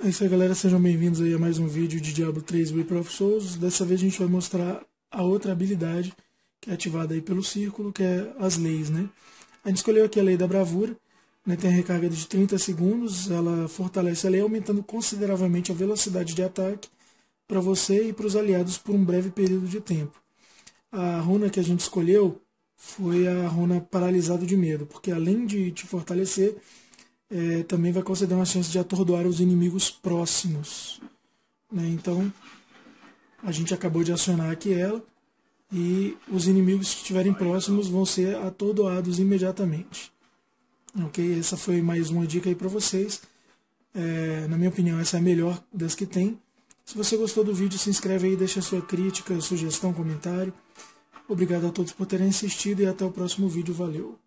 É isso aí, galera, sejam bem-vindos aí a mais um vídeo de Diablo 3 Reaper of Souls. Dessa vez a gente vai mostrar a outra habilidade que é ativada aí pelo círculo, que é as leis, né? A gente escolheu aqui a Lei da Bravura, né? Tem a recarga de 30 segundos, ela fortalece a lei, aumentando consideravelmente a velocidade de ataque para você e para os aliados por um breve período de tempo. A runa que a gente escolheu foi a runa Paralisado de Medo, porque além de te fortalecer, também vai conceder uma chance de atordoar os inimigos próximos, né? Então a gente acabou de acionar aqui ela e os inimigos que estiverem próximos vão ser atordoados imediatamente, ok? Essa foi mais uma dica aí para vocês. Na minha opinião, essa é a melhor das que tem. Se você gostou do vídeo, se inscreve aí, deixa sua crítica, sugestão, comentário. Obrigado a todos por terem assistido e até o próximo vídeo. Valeu!